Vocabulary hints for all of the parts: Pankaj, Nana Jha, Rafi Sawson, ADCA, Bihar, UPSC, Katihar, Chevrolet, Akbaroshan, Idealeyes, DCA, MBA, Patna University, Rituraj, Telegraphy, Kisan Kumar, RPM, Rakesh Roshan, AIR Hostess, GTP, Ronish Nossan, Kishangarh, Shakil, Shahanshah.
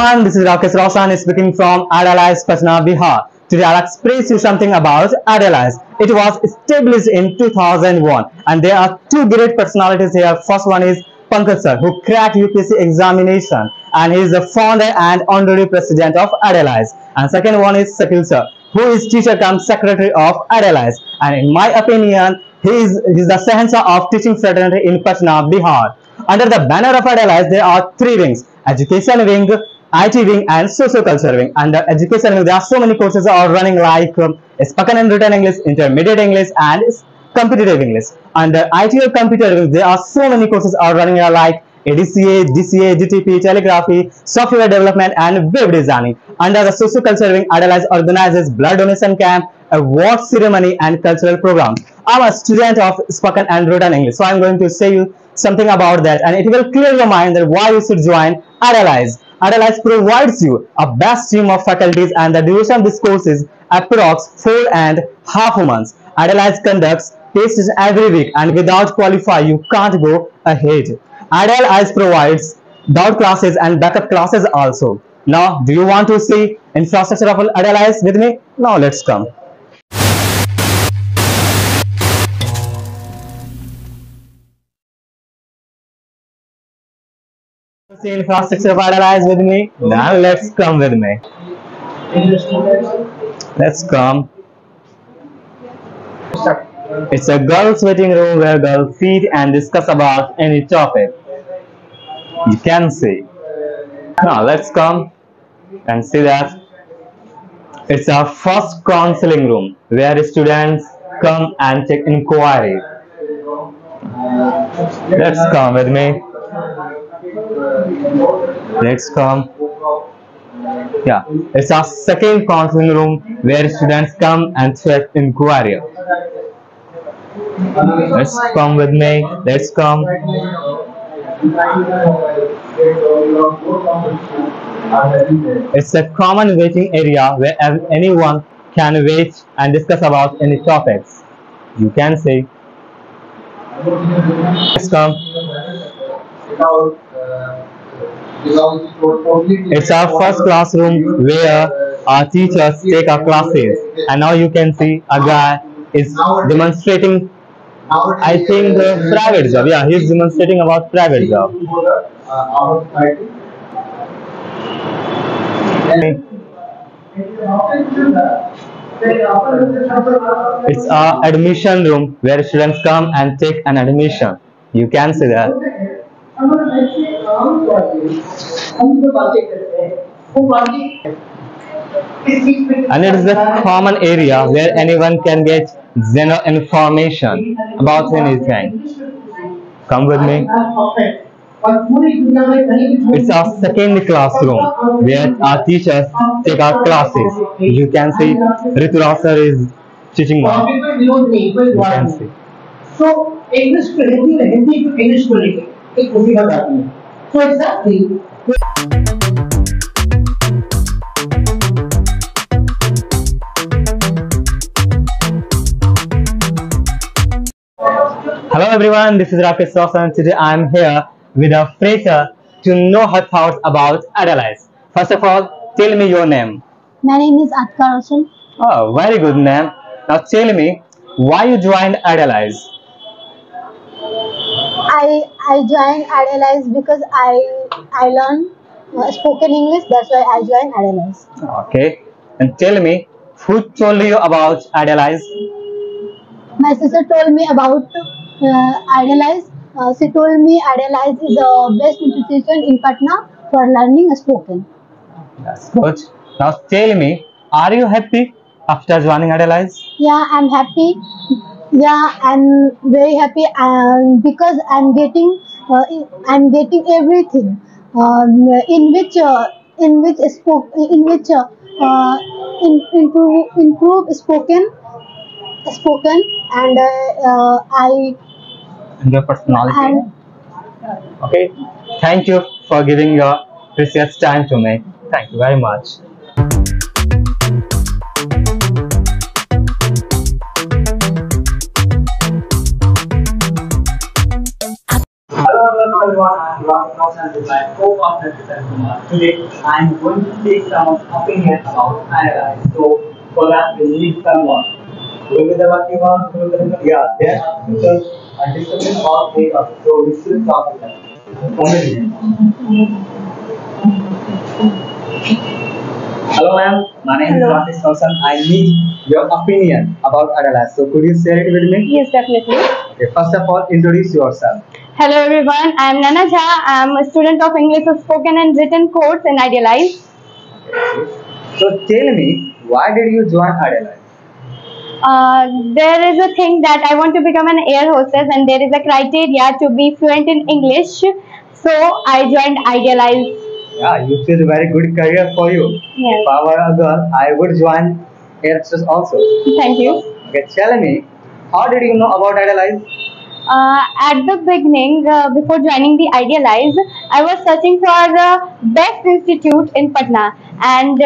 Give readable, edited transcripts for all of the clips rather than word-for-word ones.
everyone, this is Rakesh Roshan speaking from Adalai, Patna, Bihar. Today I'll express you something about Idealeyes. It was established in 2001 and there are two great personalities here. First one is Pankaj sir, who cracked UPSC examination and he is the founder and honorary president of Idealeyes. And second one is Shakil sir, who is teacher cum secretary of Idealeyes. And in my opinion, he is the Shahanshah of teaching fraternity in Patna, Bihar. Under the banner of Idealeyes, there are three wings: education wing, IT wing and socioculture wing. Under education wing, there are so many courses are running like spoken and written English, intermediate English and competitive English. Under IT or computer wing, there are so many courses are running like ADCA, DCA, GTP, Telegraphy, software development and web designing. Under the socioculture wing, Idealeyes organizes blood donation camp, award ceremony and cultural programs. I'm a student of spoken and written English, so I'm going to say you something about that and it will clear your mind that why you should join Idealeyes. Idealeyes provides you a best team of faculties and the duration of this course is approx 4.5 months. Idealeyes conducts tests every week and without qualify you can't go ahead. Idealeyes provides doubt classes and backup classes also. Now do you want to see infrastructure of Idealeyes with me? Now let's come. See infrastructure of Idealeyes with me. Now let's come with me. Let's come. It's a girls' waiting room where girls feed and discuss about any topic. You can see. Now let's come and see that. It's our first counseling room where students come and take inquiry. Let's come with me. Let's come. Yeah, it's our second counseling room where students come and check inquiry. Let's come with me. Let's come. It's a common waiting area where anyone can wait and discuss about any topics. You can see. Let's come. It's our first classroom where our teachers take our classes, and now you can see a guy is demonstrating, I think, private job. Yeah, he's demonstrating about private job. It's our admission room where students come and take an admission. You can see that. And it is a common area where anyone can get general information about anything. Come with me. It's our second classroom where our teachers take our classes. You can see Rituraj sir is teaching now. You can see. So English crediting and Hindi to English crediting. So exactly. Hello everyone, this is Rafi Sawson. Today I am here with a fresher to know her thoughts about Idealeyes. First of all, tell me your name. My name is Akbaroshan. Oh, very good name. Now tell me, why you joined Idealeyes? I joined Idealeyes because I learn spoken English. That's why I joined Idealeyes. Okay. And tell me, who told you about Idealeyes? My sister told me about Idealeyes. She told me Idealeyes is the best institution in Patna for learning spoken. That's good. Now tell me, are you happy after joining Idealeyes? Yeah, I'm happy. Yeah, I'm very happy because I'm getting everything improve spoken and I. And your personality. Okay. Thank you for giving your precious time to me. Thank you very much. Ronish Nossan is my co-founder Kisan Kumar. Today I am going to take someone's opinion about Idealeyes. So for that we need someone. Yeah, there are people and discussion about data. So we should talk about that. Hello ma'am, my name is Rafi Sawson. I need your opinion about Adalai. So could you share it with me? Yes, definitely. Okay, first of all, introduce yourself. Hello everyone, I am Nana Jha. I am a student of English Spoken and Written course in Idealeyes. Okay. So tell me, why did you join Idealeyes? There is a thing that I want to become an AIR Hostess and there is a criteria to be fluent in English. So I joined Idealeyes. Yeah, you choose a very good career for you. Yes. If I were a girl, I would join AIR Hostess also. Thank you. Okay, tell me, how did you know about Idealeyes? At the beginning, before joining the Idealeyes, I was searching for the best institute in Patna. And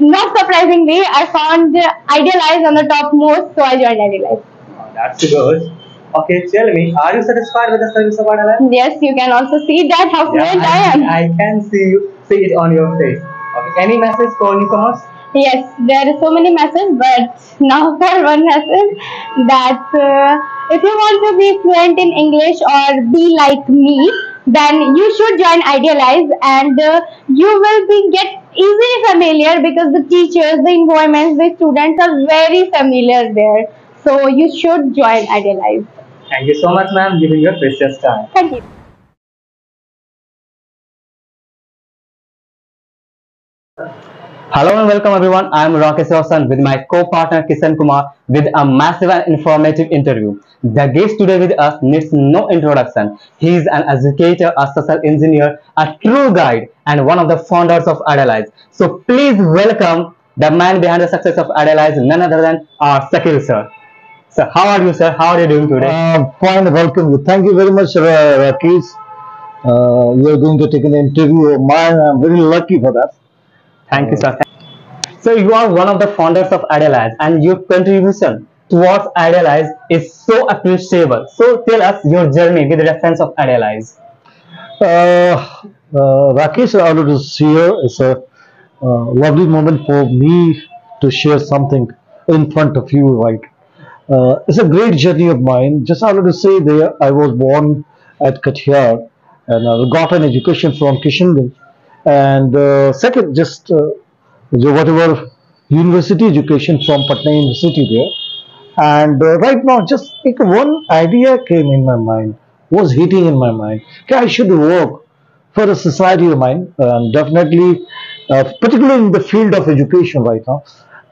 not surprisingly, I found Idealeyes on the topmost, so I joined Idealeyes. Oh, that's good. Okay, tell me, are you satisfied with the service of Idealeyes? Yes, you can also see that how fluent I am. I can see it on your face. Okay, any message for newcomers? Yes, there are so many messages, but now for one message that if you want to be fluent in English or be like me, then you should join Idealeyes and you will be easily familiar because the teachers, the environments, the students are very familiar there. So you should join Idealeyes. Thank you so much, ma'am, giving your precious time. Thank you. Hello and welcome everyone. I am Rakesh Roshan with my co-partner Kisan Kumar with a massive and informative interview. The guest today with us needs no introduction. He is an educator, a social engineer, a true guide and one of the founders of Idealeyes. So please welcome the man behind the success of Idealeyes, none other than our Shakil sir. So how are you, sir? How are you doing today? Fine, welcome. Thank you very much, Rakesh. You are going to take an interview of mine. I am very lucky for that. Thank you, sir. So you are one of the founders of Idealeyes and your contribution towards Idealeyes is so appreciable. So tell us your journey with reference of Idealeyes. Rakesh already is here. It's a lovely moment for me to share something in front of you, right? It's a great journey of mine. Just I wanted to say that I was born at Katihar and I got an education from Kishangarh. And second, just whatever university education from Patna University there. And right now, just like one idea came in my mind, was hitting in my mind. Okay, I should work for a society of mine, definitely, particularly in the field of education right now.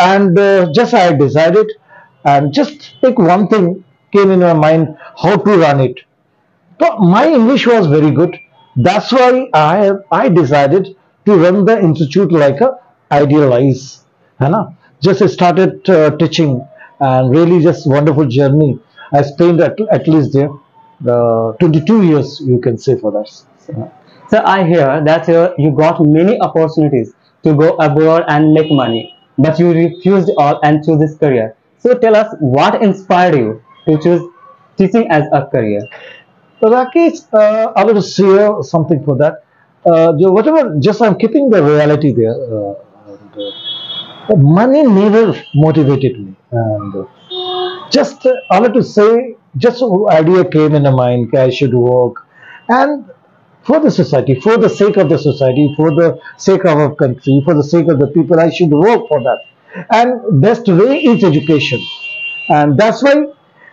And just I decided, and just like one thing came in my mind, how to run it. But my English was very good. That's why I decided to run the institute like a Idealeyes. Just started teaching and really just wonderful journey. I spent at least there 22 years, you can say, for that. So I hear that you got many opportunities to go abroad and make money, but you refused all and chose this career. So tell us what inspired you to choose teaching as a career. So Rakesh, I will share something for that. Whatever, just I'm keeping the reality there. Money never motivated me. And just I want to say, just idea came in my mind, I should work. And for the society, for the sake of the society, for the sake of our country, for the sake of the people, I should work for that. And best way is education. And that's why.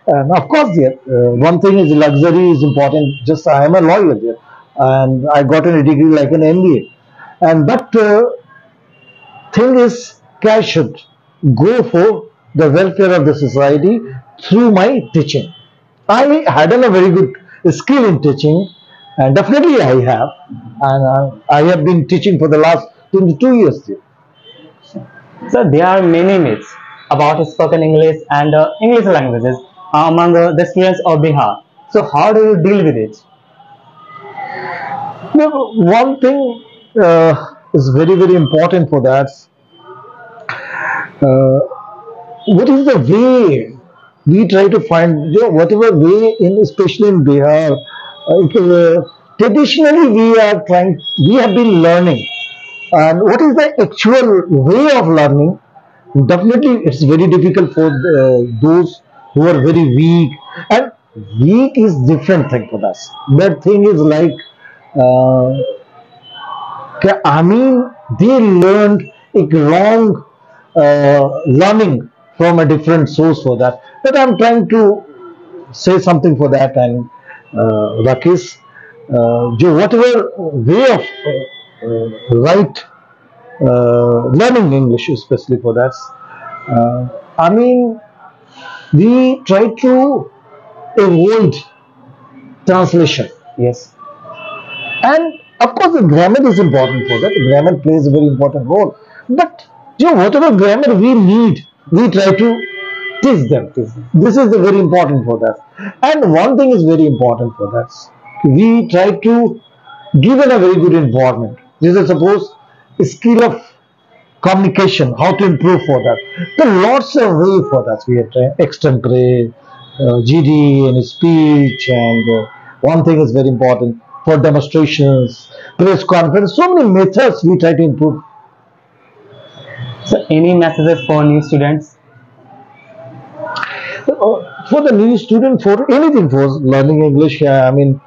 And of course, yeah, one thing is luxury is important. Just I am a lawyer there, and I got a degree like an MBA. And but thing is, I should go for the welfare of the society through my teaching. I had a very good skill in teaching, and definitely I have, and I have been teaching for the last 22 years there. So there are many myths about spoken English and English languages among the students of Bihar. So how do you deal with it? Now, one thing is very, very important for that. What is the way we try to find, whatever way, especially in Bihar, traditionally we have been learning. And what is the actual way of learning? Definitely, it's very difficult for those who are very weak. And weak is different thing for us. That thing is like, they learned a wrong learning from a different source for that. But I'm trying to say something for that. And Rakesh, whatever way of learning English, especially for that, we try to avoid translation. Yes. And of course, the grammar is important for that. Grammar plays a very important role. But whatever grammar we need, we try to teach them. This is very important for that. And one thing is very important for that. We try to give them a very good environment. This is suppose a skill of communication, how to improve for that. There are lots of ways for that. We have tried extempore, GD and speech, and one thing is very important for demonstrations, press conference, so many methods we try to improve. So any messages for new students? For the new student, for anything, for learning English, achieving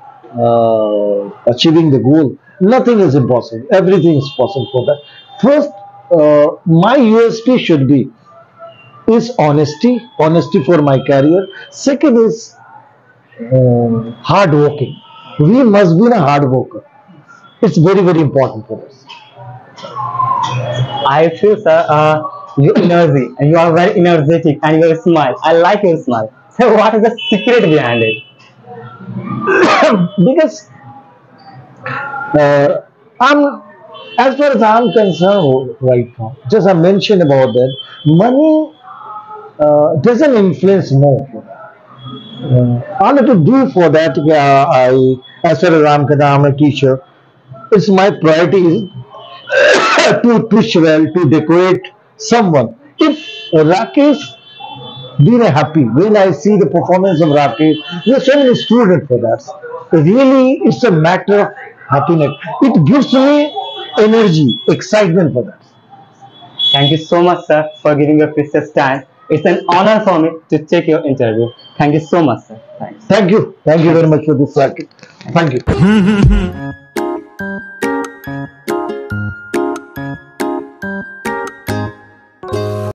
the goal, nothing is impossible. Everything is possible for that. First, my USP should be is honesty for my career. Second is hard working. We must be a hard worker. It's very, very important for us. I feel, sir, your energy. You are very energetic and your smile. I like your smile. So what is the secret behind it? Because as far as I'm concerned right now, just I mentioned about that, money doesn't influence more for that. I need to do for that. As far as I'm concerned, I'm a teacher. It's my priority to teach well, to decorate someone. If Rakesh being happy, when I see the performance of Rakesh, there are so many students for that. Really, it's a matter of happiness. It gives me energy, excitement for that. Thank you so much, sir, for giving your precious time. It's an honor for me to take your interview. Thank you so much, sir. Thanks. Thank you. Thank you very much for this, Rakesh. Thank you.